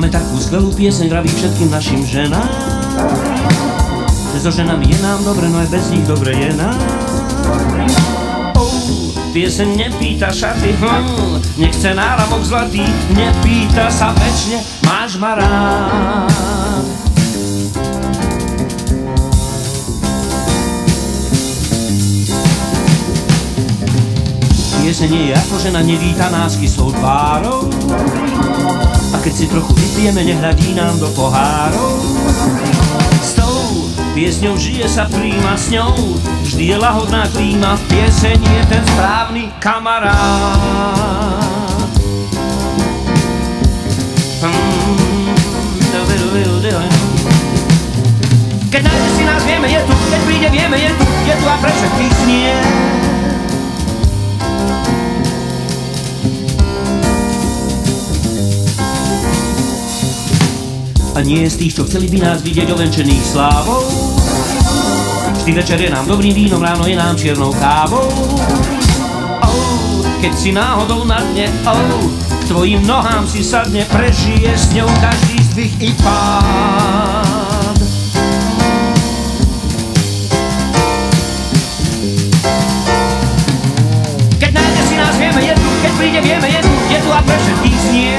Máme takú skvelú pieseň, vraví všetkým našim ženám. Že so ženami je nám dobre, no aj bez nich dobre je nám. Pieseň nepýta šaty, nechce náramok zlatý, nepýta sa večne, máš ma rád. Pieseň nie je ako žena, nevíta nás kyslou tvárou, a keď si trochu vypijeme, nehľadí nám do pohárov. S tou piesňou žije sa príma, s ňou vždy je lahodná klíma, v pieseni je ten správny kamarád. Keď nájde si nás, vieme, je tu, keď príde, vieme, je tu a pre všetkých znie. A nie je z tých, čo chceli by nás vidieť ovenčených slávou. Vždy večer je nám dobrým vínom, ráno je nám čiernou kávou. Keď si náhodou na dne, k tvojim nohám si sadne, prežije s ňou každý zdvih i pád. Keď nájde si nás, vieme, je tu, keď príde, vieme, je tu a pre všetkých znie.